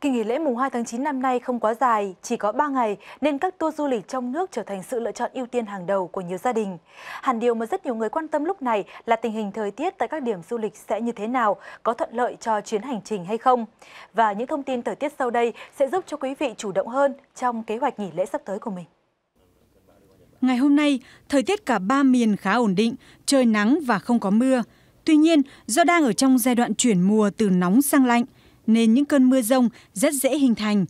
Kỳ nghỉ lễ mùng 2 tháng 9 năm nay không quá dài, chỉ có 3 ngày nên các tour du lịch trong nước trở thành sự lựa chọn ưu tiên hàng đầu của nhiều gia đình. Hẳn điều mà rất nhiều người quan tâm lúc này là tình hình thời tiết tại các điểm du lịch sẽ như thế nào, có thuận lợi cho chuyến hành trình hay không. Và những thông tin thời tiết sau đây sẽ giúp cho quý vị chủ động hơn trong kế hoạch nghỉ lễ sắp tới của mình. Ngày hôm nay, thời tiết cả 3 miền khá ổn định, trời nắng và không có mưa. Tuy nhiên, do đang ở trong giai đoạn chuyển mùa từ nóng sang lạnh, nên những cơn mưa dông rất dễ hình thành.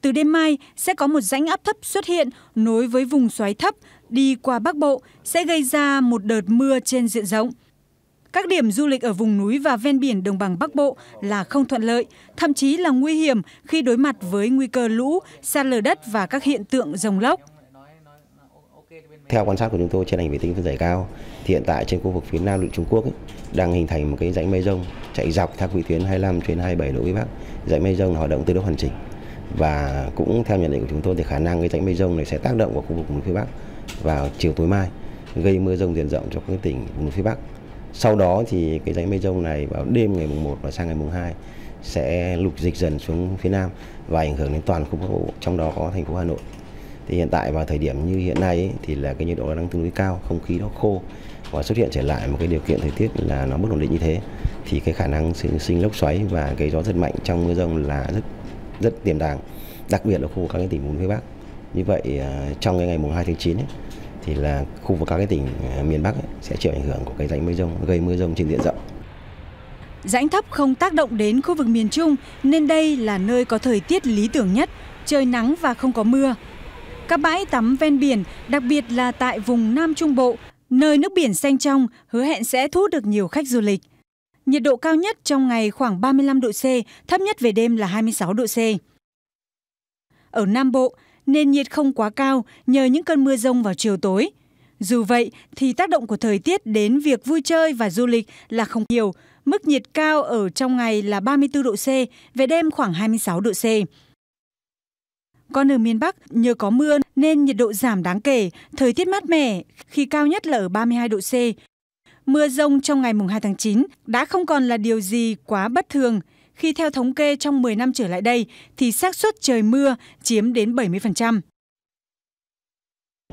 Từ đêm mai, sẽ có một rãnh áp thấp xuất hiện nối với vùng xoáy thấp đi qua Bắc Bộ sẽ gây ra một đợt mưa trên diện rộng. Các điểm du lịch ở vùng núi và ven biển đồng bằng Bắc Bộ là không thuận lợi, thậm chí là nguy hiểm khi đối mặt với nguy cơ lũ, sạt lở đất và các hiện tượng rông lốc. Theo quan sát của chúng tôi trên ảnh vệ tinh phân giải cao, thì hiện tại trên khu vực phía Nam lục Trung Quốc đang hình thành một cái rãnh mây rông chạy dọc theo vị tuyến 25 đến 27 độ Vĩ Bắc. Rãnh mây rông hoạt động từ độ hoàn chỉnh và cũng theo nhận định của chúng tôi thì khả năng cái rãnh mây rông này sẽ tác động vào khu vực núi phía Bắc vào chiều tối mai, gây mưa rông diện rộng cho các tỉnh vùng núi phía Bắc. Sau đó thì cái rãnh mây rông này vào đêm ngày mùng 1 và sang ngày mùng 2 sẽ lục dịch dần xuống phía Nam và ảnh hưởng đến toàn khu vực Bắc Bộ, trong đó có thành phố Hà Nội. Thì hiện tại vào thời điểm như hiện nay ấy, thì là cái nhiệt độ đang tương đối cao, không khí nó khô và xuất hiện trở lại một cái điều kiện thời tiết là nó bất ổn định như thế thì cái khả năng sinh lốc xoáy và cái gió giật mạnh trong mưa rông là rất tiềm tàng, đặc biệt là khu vực các cái tỉnh vùng phía Bắc. Như vậy trong cái ngày mùng 2 tháng 9 ấy, thì là khu vực các cái tỉnh miền Bắc ấy, sẽ chịu ảnh hưởng của cái rãnh mây rông gây mưa rông trên diện rộng. Rãnh thấp không tác động đến khu vực miền Trung nên đây là nơi có thời tiết lý tưởng nhất, trời nắng và không có mưa. Các bãi tắm ven biển, đặc biệt là tại vùng Nam Trung Bộ, nơi nước biển xanh trong, hứa hẹn sẽ thu hút được nhiều khách du lịch. Nhiệt độ cao nhất trong ngày khoảng 35 độ C, thấp nhất về đêm là 26 độ C. Ở Nam Bộ, nền nhiệt không quá cao nhờ những cơn mưa rông vào chiều tối. Dù vậy thì tác động của thời tiết đến việc vui chơi và du lịch là không nhiều. Mức nhiệt cao ở trong ngày là 34 độ C, về đêm khoảng 26 độ C. Còn ở miền Bắc, nhờ có mưa nên nhiệt độ giảm đáng kể, thời tiết mát mẻ, khi cao nhất là ở 32 độ C. Mưa dông trong ngày mùng 2 tháng 9 đã không còn là điều gì quá bất thường, khi theo thống kê trong 10 năm trở lại đây thì xác suất trời mưa chiếm đến 70%.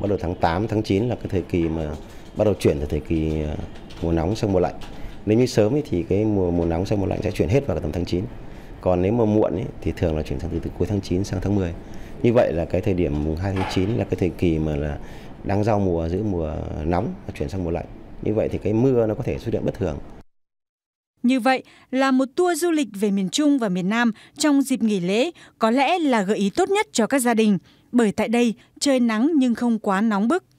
Bắt đầu tháng 8, tháng 9 là cái thời kỳ mà bắt đầu chuyển từ thời kỳ mùa nóng sang mùa lạnh. Nếu như sớm thì cái mùa nóng sang mùa lạnh sẽ chuyển hết vào tầm tháng 9. Còn nếu mà muộn thì thường là chuyển sang từ cuối tháng 9 sang tháng 10. Như vậy là cái thời điểm mùng 2 tháng 9 là cái thời kỳ mà là đang giao mùa giữa mùa nóng và chuyển sang mùa lạnh. Như vậy thì cái mưa nó có thể xuất hiện bất thường. Như vậy là một tour du lịch về miền Trung và miền Nam trong dịp nghỉ lễ có lẽ là gợi ý tốt nhất cho các gia đình. Bởi tại đây trời nắng nhưng không quá nóng bức.